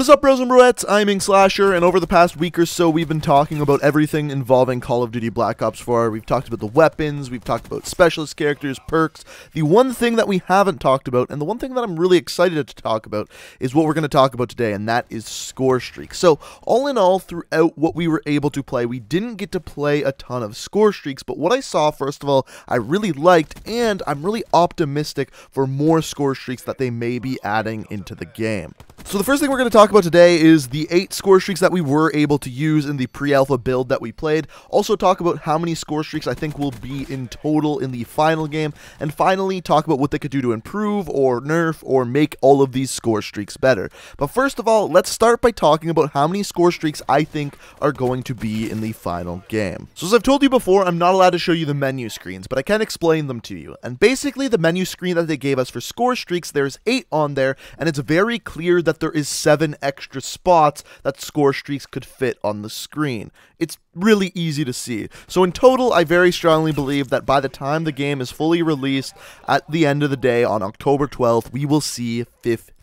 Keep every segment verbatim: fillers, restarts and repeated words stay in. What is up, bros and broettes? I'm InkSlasher, and over the past week or so we've been talking about everything involving Call of Duty Black Ops four. We've talked about the weapons, we've talked about specialist characters, perks. The one thing that we haven't talked about, and the one thing that I'm really excited to talk about, is what we're going to talk about today, and that is Scorestreak. So, all in all, throughout what we were able to play, we didn't get to play a ton of Scorestreaks, but what I saw, first of all, I really liked, and I'm really optimistic for more Scorestreaks that they may be adding into the game. So the first thing we're going to talk about today is the eight Scorestreaks that we were able to use in the pre-alpha build that we played. Also talk about how many Scorestreaks I think will be in total in the final game. And finally talk about what they could do to improve or nerf or make all of these Scorestreaks better. But first of all, let's start by talking about how many Scorestreaks I think are going to be in the final game. So as I've told you before, I'm not allowed to show you the menu screens, but I can explain them to you. And basically the menu screen that they gave us for Scorestreaks, there's eight on there, and it's very clear that that there is seven extra spots that Scorestreaks could fit on the screen. It's really easy to see. So in total, I very strongly believe that by the time the game is fully released at the end of the day on October twelfth, we will see fifteen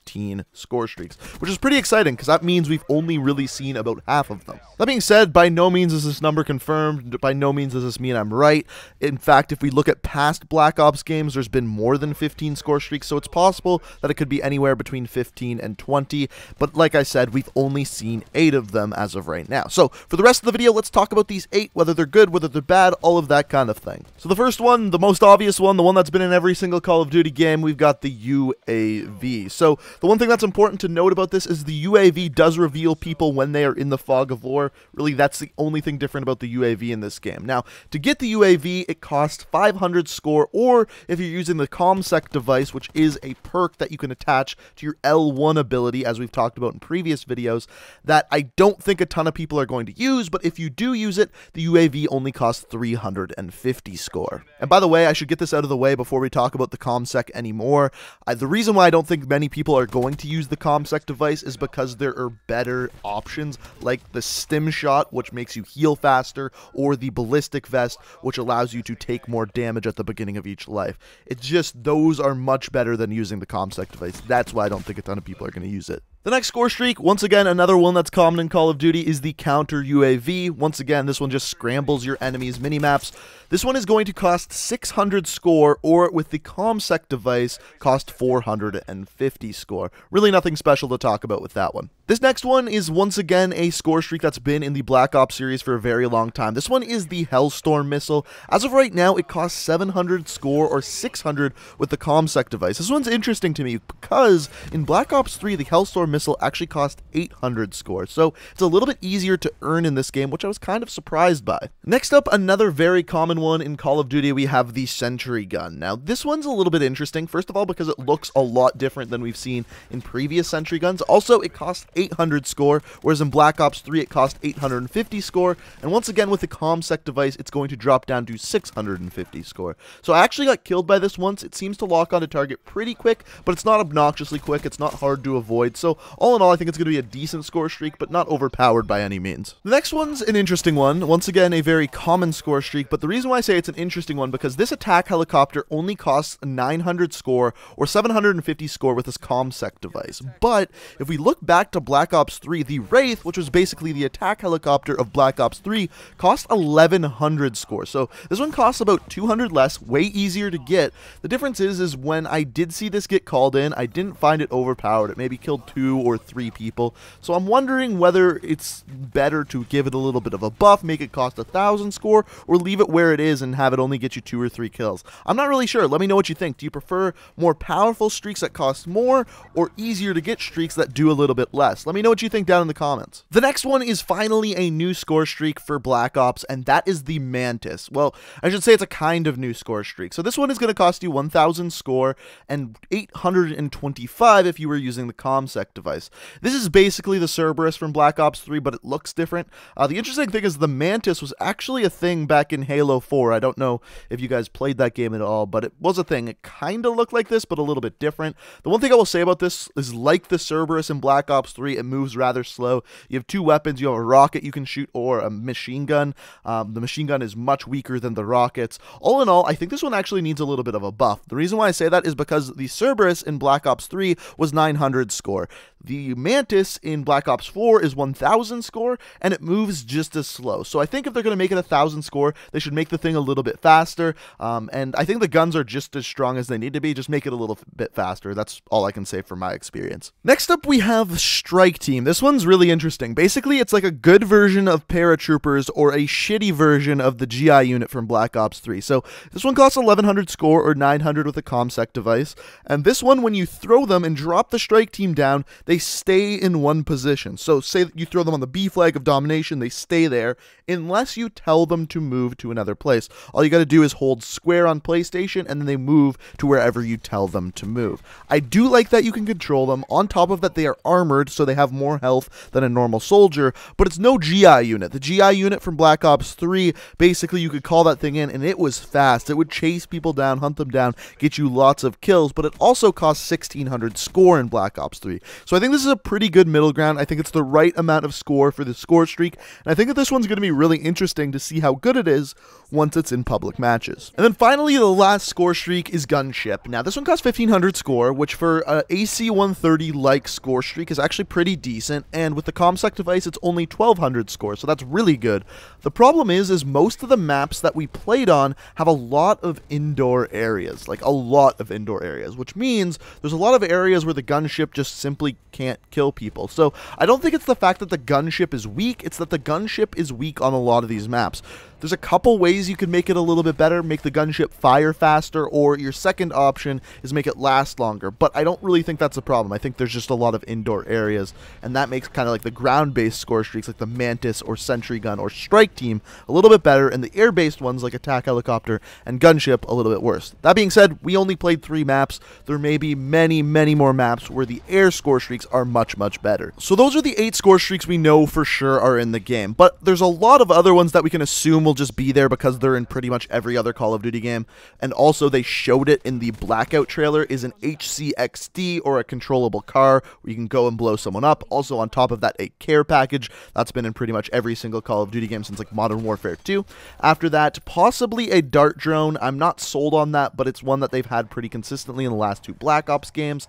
Scorestreaks, which is pretty exciting because that means we've only really seen about half of them. That being said, by no means is this number confirmed, by no means does this mean I'm right. In fact, if we look at past Black Ops games, there's been more than fifteen Scorestreaks, so it's possible that it could be anywhere between fifteen and twenty, but like I said, we've only seen eight of them as of right now. So for the rest of the video, let's talk about these eight, whether they're good, whether they're bad, all of that kind of thing. So the first one, the most obvious one, the one that's been in every single Call of Duty game, we've got the U A V. So the one thing that's important to note about this is the U A V does reveal people when they are in the fog of war. Really, that's the only thing different about the U A V in this game. Now, to get the U A V, it costs five hundred score, or if you're using the ComSec device, which is a perk that you can attach to your L one ability, as we've talked about in previous videos, that I don't think a ton of people are going to use, but if you do use it, the U A V only costs three hundred fifty score. And by the way, I should get this out of the way before we talk about the ComSec anymore. I, the reason why I don't think many people are going to use the ComSec device is because there are better options like the stim shot, which makes you heal faster, or the ballistic vest, which allows you to take more damage at the beginning of each life. It's just those are much better than using the ComSec device. That's why I don't think a ton of people are going to use it. The next Scorestreak, once again, another one that's common in Call of Duty, is the Counter U A V. Once again, this one just scrambles your enemies' minimaps. This one is going to cost six hundred score, or with the ComSec device, cost four hundred fifty score. Really nothing special to talk about with that one. This next one is once again a Scorestreak that's been in the Black Ops series for a very long time. This one is the Hellstorm missile. As of right now, it costs seven hundred score, or six hundred with the ComSec device. This one's interesting to me because in Black Ops three, the Hellstorm missile missile actually cost eight hundred score, so it's a little bit easier to earn in this game, which I was kind of surprised by. Next up, another very common one in Call of Duty, we have the Sentry gun. Now, this one's a little bit interesting, first of all, because it looks a lot different than we've seen in previous Sentry guns. Also, it costs eight hundred score, whereas in Black Ops three, it cost eight hundred fifty score, and once again, with the ComSec device, it's going to drop down to six hundred fifty score. So I actually got killed by this once. It seems to lock onto target pretty quick, but it's not obnoxiously quick, it's not hard to avoid, so all in all, I think it's going to be a decent Scorestreak, but not overpowered by any means. The next one's an interesting one. Once again, a very common Scorestreak, but the reason why I say it's an interesting one, because this attack helicopter only costs nine hundred score, or seven hundred fifty score with this ComSec device. But if we look back to Black Ops three, the Wraith, which was basically the attack helicopter of Black Ops three, cost eleven hundred score. So this one costs about two hundred less, way easier to get. The difference is, is when I did see this get called in, I didn't find it overpowered. It maybe killed two or three people, so I'm wondering whether it's better to give it a little bit of a buff, make it cost a thousand score, or leave it where it is and have it only get you two or three kills. I'm not really sure. Let me know what you think. Do you prefer more powerful streaks that cost more, or easier to get streaks that do a little bit less? Let me know what you think down in the comments. The next one is finally a new Scorestreak for Black Ops, and that is the Mantis. Well, I should say it's a kind of new Scorestreak. So this one is going to cost you one thousand score and eight hundred twenty-five if you were using the ComSec device. This is basically the Cerberus from Black Ops three, but it looks different. Uh, the interesting thing is the Mantis was actually a thing back in Halo four. I don't know if you guys played that game at all, but it was a thing. It kind of looked like this, but a little bit different. The one thing I will say about this is, like the Cerberus in Black Ops three, it moves rather slow. You have two weapons. You have a rocket you can shoot, or a machine gun. Um, the machine gun is much weaker than the rockets. All in all, I think this one actually needs a little bit of a buff. The reason why I say that is because the Cerberus in Black Ops three was nine hundred score. The Mantis in Black Ops four is one thousand score, and it moves just as slow. So I think if they're going to make it one thousand score, they should make the thing a little bit faster. Um, and I think the guns are just as strong as they need to be. Just make it a little bit faster. That's all I can say from my experience. Next up, we have Strike Team. This one's really interesting. Basically, it's like a good version of Paratroopers or a shitty version of the G I unit from Black Ops three. So this one costs eleven hundred score or nine hundred with a ComSec device. And this one, when you throw them and drop the Strike Team down, they stay in one position. So say that you throw them on the B flag of domination, they stay there unless you tell them to move to another place. All you got to do is hold square on PlayStation, and then they move to wherever you tell them to move. I do like that you can control them. On top of that, they are armored, so they have more health than a normal soldier, but it's no G I unit. The G I unit from Black Ops three, basically you could call that thing in, and it was fast. It would chase people down, hunt them down, get you lots of kills, but it also costs sixteen hundred score in Black Ops three. So I think this is a pretty good middle ground. I think it's the right amount of score for the Scorestreak, and I think that this one's going to be really interesting to see how good it is once it's in public matches. And then finally, the last Scorestreak is Gunship. Now, this one costs fifteen hundred score, which for an A C one thirty-like Scorestreak is actually pretty decent, and with the ComSec device, it's only twelve hundred score, so that's really good. The problem is, is most of the maps that we played on have a lot of indoor areas, like a lot of indoor areas, which means there's a lot of areas where the Gunship just simply can't kill people. So I don't think it's the fact that the Gunship is weak, it's that the Gunship is weak on a lot of these maps. There's a couple ways you can make it a little bit better, make the Gunship fire faster, or your second option is make it last longer, but I don't really think that's a problem. I think there's just a lot of indoor areas, and that makes kind of like the ground-based Scorestreaks like the Mantis or Sentry gun or Strike Team a little bit better, and the air-based ones like Attack Helicopter and Gunship a little bit worse. That being said, we only played three maps. There may be many, many more maps where the air Scorestreaks are much, much better. So those are the eight Scorestreaks we know for sure are in the game, but there's a lot of other ones that we can assume will just be there because they're in pretty much every other Call of Duty game, and also they showed it in the Blackout trailer, is an H C X D or a controllable car where you can go and blow someone up. Also on top of that, a care package that's been in pretty much every single Call of Duty game since like Modern Warfare two. After that, possibly a dart drone. I'm not sold on that, but it's one that they've had pretty consistently in the last two Black Ops games.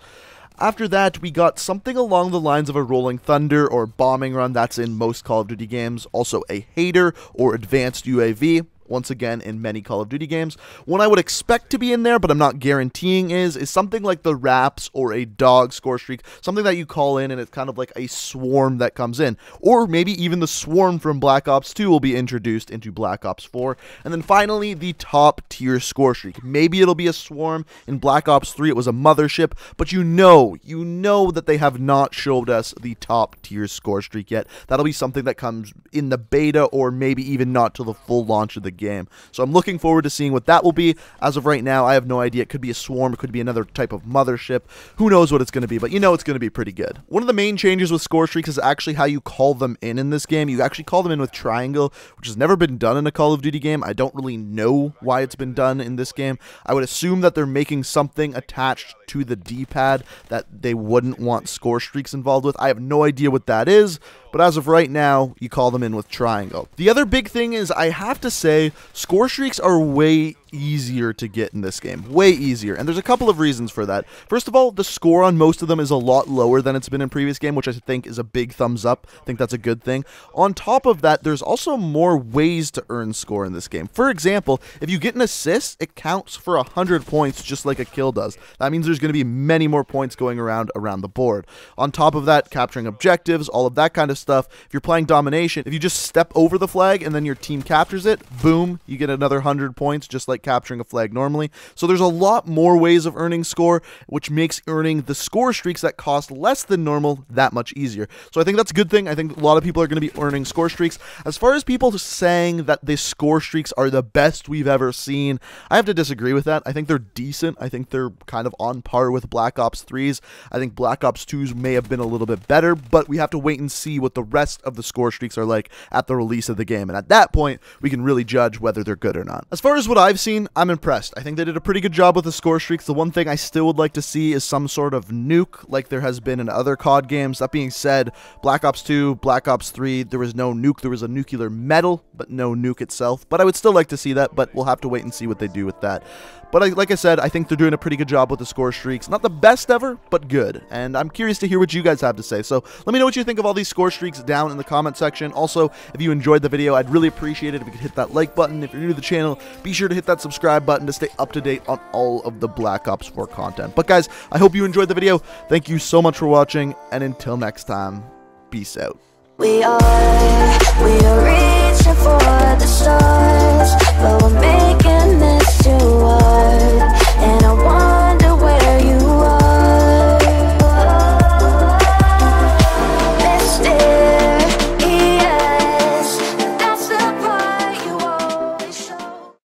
After that, we got something along the lines of a rolling thunder or bombing run. That's in most Call of Duty games. Also a Hader or advanced U A V. Once again, in many Call of Duty games. One I would expect to be in there, but I'm not guaranteeing is, is something like the raps or a dog Scorestreak, something that you call in and it's kind of like a swarm that comes in. Or maybe even the swarm from Black Ops two will be introduced into Black Ops four. And then finally, the top tier Scorestreak. Maybe it'll be a swarm. In Black Ops three, it was a mothership, but you know, you know that they have not showed us the top tier Scorestreak yet. That'll be something that comes in the beta or maybe even not till the full launch of the game. game. So I'm looking forward to seeing what that will be. As of right now, I have no idea. It could be a swarm, it could be another type of mothership. Who knows what it's going to be, but you know it's going to be pretty good. One of the main changes with Scorestreaks is actually how you call them in in this game. You actually call them in with triangle, which has never been done in a Call of Duty game. I don't really know why it's been done in this game. I would assume that they're making something attached to the D-pad that they wouldn't want Scorestreaks involved with. I have no idea what that is, but as of right now, you call them in with triangle. The other big thing is, I have to say, Scorestreaks are way easier to get in this game. Way easier. And there's a couple of reasons for that. First of all, the score on most of them is a lot lower than it's been in previous game, which I think is a big thumbs up. I think that's a good thing. On top of that, there's also more ways to earn score in this game. For example, if you get an assist, it counts for one hundred points just like a kill does. That means there's going to be many more points going around around the board. On top of that, capturing objectives, all of that kind of stuff. If you're playing domination, if you just step over the flag and then your team captures it, boom, you get another one hundred points just like capturing a flag normally. So there's a lot more ways of earning score, which makes earning the Scorestreaks that cost less than normal that much easier. So I think that's a good thing. I think a lot of people are going to be earning Scorestreaks. As far as people saying that the Scorestreaks are the best we've ever seen, I have to disagree with that. I think they're decent. I think they're kind of on par with Black Ops threes. I think Black Ops twos may have been a little bit better, but we have to wait and see what the rest of the Scorestreaks are like at the release of the game. And at that point, we can really judge whether they're good or not. As far as what I've seen seen, I'm impressed. I think they did a pretty good job with the score streaks. The one thing I still would like to see is some sort of nuke, like there has been in other C O D games. That being said, Black Ops two, Black Ops three, there was no nuke. There was a nuclear medal, but no nuke itself. But I would still like to see that, but we'll have to wait and see what they do with that. But I, like I said, I think they're doing a pretty good job with the score streaks. Not the best ever, but good. And I'm curious to hear what you guys have to say. So let me know what you think of all these score streaks down in the comment section. Also, if you enjoyed the video, I'd really appreciate it if you could hit that like button. If you're new to the channel, be sure to hit that subscribe button to stay up to date on all of the Black Ops four content. But guys, I hope you enjoyed the video. Thank you so much for watching. And until next time, peace out. We are, we